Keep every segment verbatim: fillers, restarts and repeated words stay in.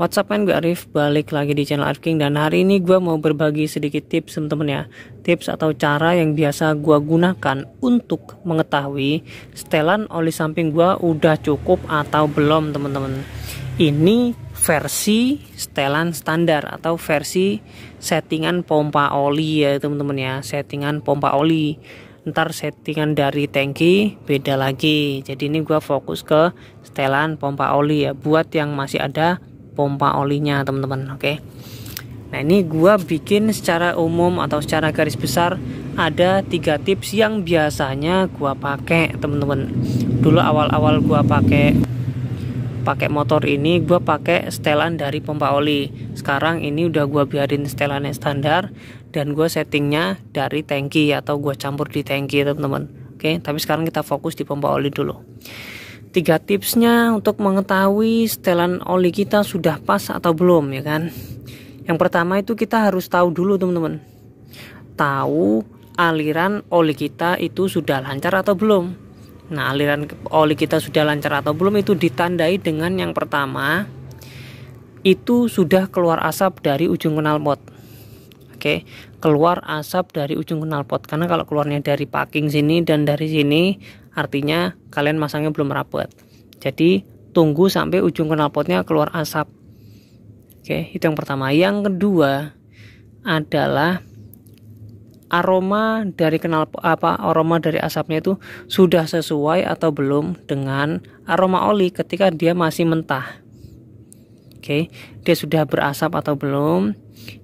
What's up man, gue Arif, balik lagi di channel Arif King. Dan hari ini gue mau berbagi sedikit tips temen-temen ya. Tips atau cara yang biasa gue gunakan untuk mengetahui setelan oli samping gue udah cukup atau belum temen-temen. Ini versi setelan standar atau versi settingan pompa oli ya temen-temen ya. Settingan pompa oli, ntar settingan dari tangki beda lagi. Jadi ini gue fokus ke setelan pompa oli ya, buat yang masih ada pompa olinya teman-teman. Oke, nah ini gue bikin secara umum atau secara garis besar ada tiga tips yang biasanya gue pakai teman-teman. Dulu awal-awal gue pakai pakai motor ini, gue pakai setelan dari pompa oli. Sekarang ini udah gue biarin setelannya standar dan gue settingnya dari tangki atau gue campur di tangki teman-teman. Oke, tapi sekarang kita fokus di pompa oli dulu. Tiga tipsnya untuk mengetahui setelan oli kita sudah pas atau belum ya kan. Yang pertama itu kita harus tahu dulu teman-teman, tahu aliran oli kita itu sudah lancar atau belum. Nah, aliran oli kita sudah lancar atau belum itu ditandai dengan yang pertama, itu sudah keluar asap dari ujung knalpot. Oke, keluar asap dari ujung knalpot, karena kalau keluarnya dari packing sini dan dari sini artinya kalian masangnya belum rapat. Jadi tunggu sampai ujung knalpotnya keluar asap. Oke, itu yang pertama. Yang kedua adalah aroma dari knalpot, apa aroma dari asapnya itu sudah sesuai atau belum dengan aroma oli ketika dia masih mentah. Oke, dia sudah berasap atau belum.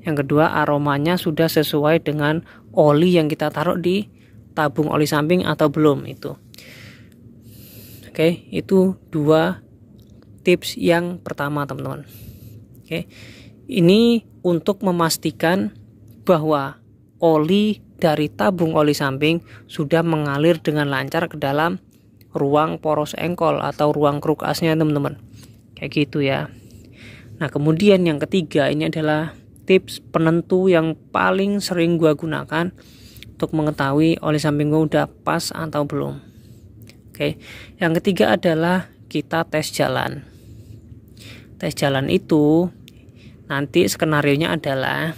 Yang kedua, aromanya sudah sesuai dengan oli yang kita taruh di tabung oli samping atau belum itu. Oke, itu dua tips yang pertama teman-teman. Oke, ini untuk memastikan bahwa oli dari tabung oli samping sudah mengalir dengan lancar ke dalam ruang poros engkol atau ruang kruk asnya teman-teman. Kayak gitu ya. Nah, kemudian yang ketiga ini adalah tips penentu yang paling sering gua gunakan untuk mengetahui oli samping gua udah pas atau belum. Oke, yang ketiga adalah kita tes jalan. Tes jalan itu nanti skenarionya adalah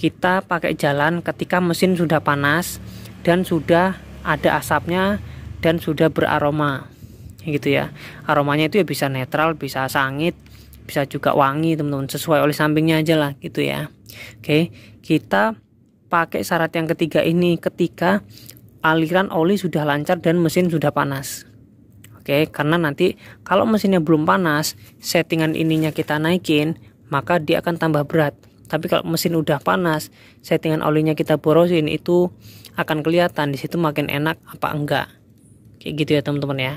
kita pakai jalan ketika mesin sudah panas dan sudah ada asapnya dan sudah beraroma. Gitu ya. Aromanya itu ya bisa netral, bisa sangit, bisa juga wangi teman-teman, sesuai oli sampingnya aja lah gitu ya. Oke, kita pakai syarat yang ketiga ini ketika aliran oli sudah lancar dan mesin sudah panas. Oke, karena nanti kalau mesinnya belum panas, settingan ininya kita naikin, maka dia akan tambah berat. Tapi kalau mesin udah panas, settingan olinya kita borosin, itu akan kelihatan di situ makin enak apa enggak. Kayak gitu ya teman-teman ya.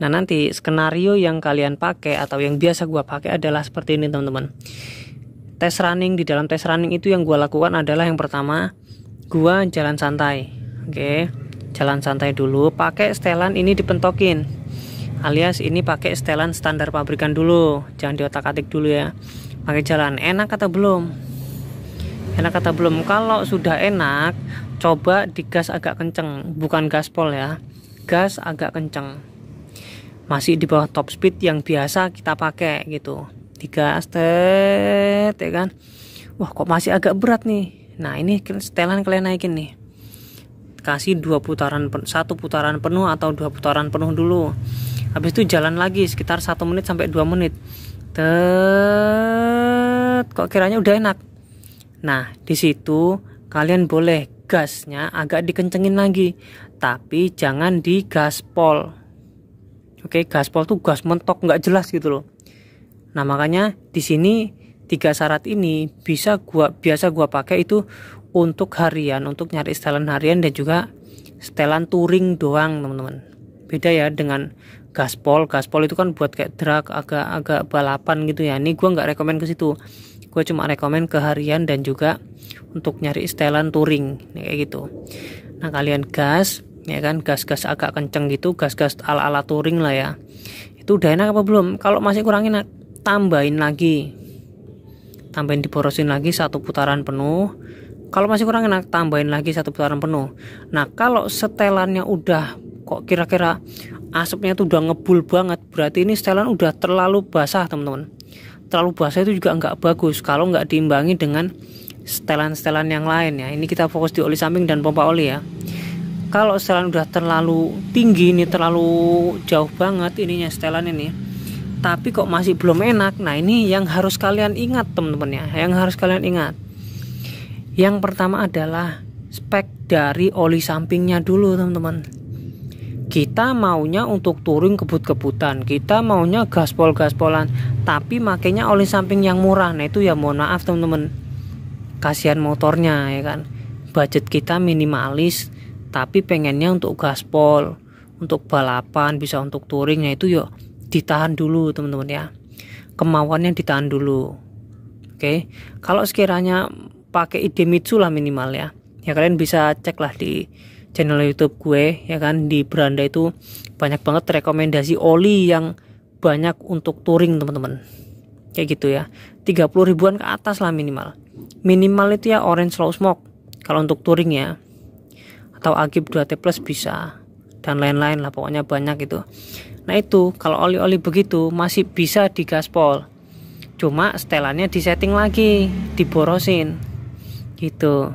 Nah, nanti skenario yang kalian pakai atau yang biasa gua pakai adalah seperti ini teman-teman. Tes running, di dalam tes running itu yang gua lakukan adalah yang pertama, gua jalan santai. Oke, jalan santai dulu, pakai setelan ini dipentokin. Alias ini pakai setelan standar pabrikan dulu, jangan diotak-atik dulu ya. Pakai jalan, enak atau belum? Enak atau belum? Kalau sudah enak, coba digas agak kenceng, bukan gaspol ya. Gas agak kenceng. Masih di bawah top speed yang biasa kita pakai gitu. Digas tet ya kan. Wah, kok masih agak berat nih. Nah, ini setelan kalian naikin nih. Kasih dua putaran, satu putaran penuh atau dua putaran penuh dulu. Habis itu jalan lagi sekitar satu menit sampai dua menit. Tet, kok kiranya udah enak. Nah, di situ kalian boleh gasnya agak dikencengin lagi, tapi jangan digaspol. Oke, gaspol tuh gas mentok nggak jelas gitu loh. Nah, makanya di sini tiga syarat ini bisa gua biasa gua pakai itu untuk harian, untuk nyari setelan harian dan juga setelan touring doang, teman-teman. Beda ya dengan gaspol. Gaspol itu kan buat kayak drag, agak-agak balapan gitu ya. Ini gua nggak rekomen ke situ. Gua cuma rekomen ke harian dan juga untuk nyari setelan touring kayak gitu. Nah, kalian gas ya kan, gas-gas agak kenceng gitu, gas-gas ala-ala touring lah ya. Itu udah enak apa belum? Kalau masih kurang enak, tambahin lagi, tambahin diborosin lagi satu putaran penuh. Kalau masih kurang enak, tambahin lagi satu putaran penuh. Nah, kalau setelannya udah kok kira-kira asapnya tuh udah ngebul banget, berarti ini setelan udah terlalu basah teman-teman, terlalu basah itu juga nggak bagus kalau nggak diimbangi dengan setelan-setelan yang lain ya. Ini kita fokus di oli samping dan pompa oli ya. Kalau setelan udah terlalu tinggi, ini terlalu jauh banget ininya setelan ini, tapi kok masih belum enak. Nah ini yang harus kalian ingat teman-teman ya, yang harus kalian ingat. Yang pertama adalah spek dari oli sampingnya dulu teman-teman. Kita maunya untuk touring kebut-kebutan, kita maunya gaspol-gaspolan, tapi makanya oli samping yang murah. Nah itu ya mohon maaf teman-teman, kasihan motornya ya kan. Budget kita minimalis, tapi pengennya untuk gaspol, untuk balapan, bisa untuk touringnya, itu yuk ditahan dulu teman-teman ya. Kemauannya ditahan dulu. Oke. Kalau sekiranya pakai Idemitsu lah minimal ya. Ya kalian bisa cek lah di channel YouTube gue ya kan, di beranda itu banyak banget rekomendasi oli yang banyak untuk touring teman-teman. Kayak gitu ya. tiga puluh ribuan ke atas lah minimal. Minimal itu ya Orange Low Smoke kalau untuk touring ya. Atau Agip dua T Plus bisa, dan lain-lain lah pokoknya banyak itu. Nah itu kalau oli-oli begitu masih bisa digaspol, cuma setelannya disetting lagi, diborosin gitu.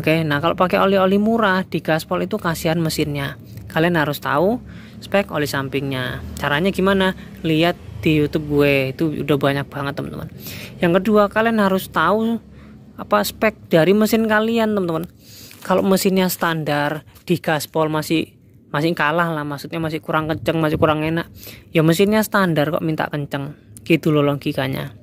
Oke, nah kalau pakai oli-oli murah digaspol itu kasihan mesinnya. Kalian harus tahu spek oli sampingnya. Caranya gimana? Lihat di YouTube gue, itu udah banyak banget teman-teman. Yang kedua, kalian harus tahu apa spek dari mesin kalian teman-teman. Kalau mesinnya standar di gaspol masih masih kalah lah, maksudnya masih kurang kenceng, masih kurang enak ya, mesinnya standar kok minta kenceng gitu loh logikanya.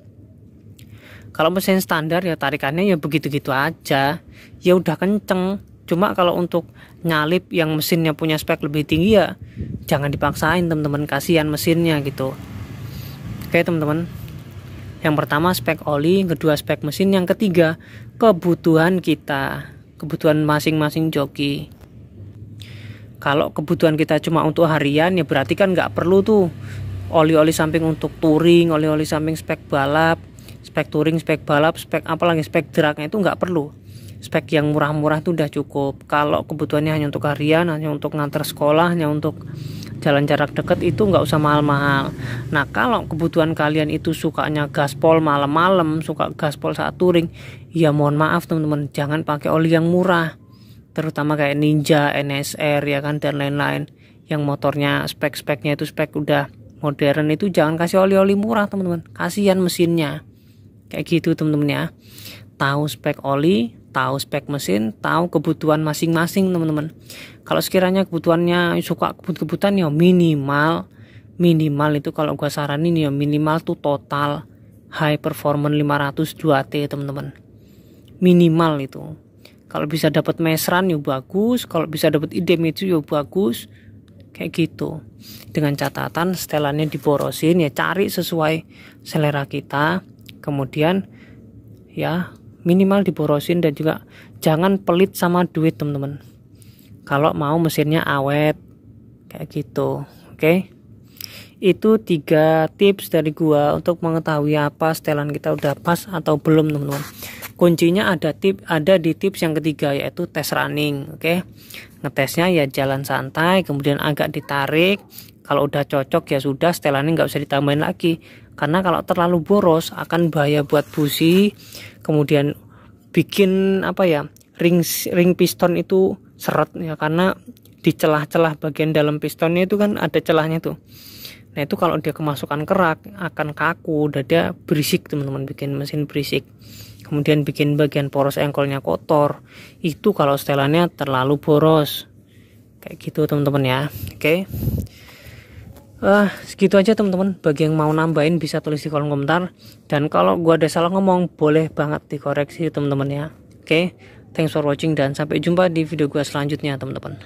Kalau mesin standar ya tarikannya ya begitu-gitu aja, ya udah kenceng. Cuma kalau untuk nyalip yang mesinnya punya spek lebih tinggi ya jangan dipaksain teman-teman, kasihan mesinnya gitu. Oke teman-teman, yang pertama spek oli, yang kedua spek mesin, yang ketiga kebutuhan kita, kebutuhan masing-masing joki. Kalau kebutuhan kita cuma untuk harian ya berarti kan nggak perlu tuh oli-oli samping untuk touring, oli-oli samping spek balap, spek touring, spek balap, spek apalagi spek dragnya itu nggak perlu. Spek yang murah-murah itu udah cukup. Kalau kebutuhannya hanya untuk harian, hanya untuk ngantar sekolah, hanya untuk jalan jarak dekat, itu nggak usah mahal-mahal. Nah kalau kebutuhan kalian itu sukanya gaspol malam-malam, suka gaspol saat touring, ya mohon maaf teman-teman, jangan pakai oli yang murah, terutama kayak Ninja N S R ya kan, dan lain-lain yang motornya spek-speknya itu spek udah modern, itu jangan kasih oli-oli murah teman-teman, kasihan mesinnya. Kayak gitu teman-teman ya. Tahu spek oli, tahu spek mesin, tahu kebutuhan masing-masing teman-teman. Kalau sekiranya kebutuhannya suka kebut-kebutan ya minimal, minimal itu kalau gua saranin ya minimal tuh Total High Performance lima ratus dua T teman-teman, minimal itu. Kalau bisa dapat Mesran ya bagus, kalau bisa dapat Idemitsu ya bagus, kayak gitu. Dengan catatan setelannya diborosin ya, cari sesuai selera kita, kemudian ya minimal diborosin, dan juga jangan pelit sama duit teman-teman kalau mau mesinnya awet, kayak gitu. Oke, itu tiga tips dari gua untuk mengetahui apa setelan kita udah pas atau belum teman-teman. Kuncinya ada tip ada di tips yang ketiga yaitu tes running. Oke, ngetesnya ya jalan santai, kemudian agak ditarik. Kalau udah cocok ya sudah, setelannya nggak usah ditambahin lagi, karena kalau terlalu boros akan bahaya buat busi, kemudian bikin apa ya ring ring piston itu seret ya, karena di celah-celah bagian dalam pistonnya itu kan ada celahnya tuh. Nah itu kalau dia kemasukan kerak akan kaku, dada berisik teman-teman, bikin mesin berisik, kemudian bikin bagian poros engkolnya kotor. Itu kalau setelannya terlalu boros, kayak gitu teman-teman ya. Oke. Uh, segitu aja teman-teman. Bagi yang mau nambahin bisa tulis di kolom komentar, dan kalau gua ada salah ngomong boleh banget dikoreksi teman-teman ya. Oke, okay? Thanks for watching dan sampai jumpa di video gua selanjutnya teman-teman.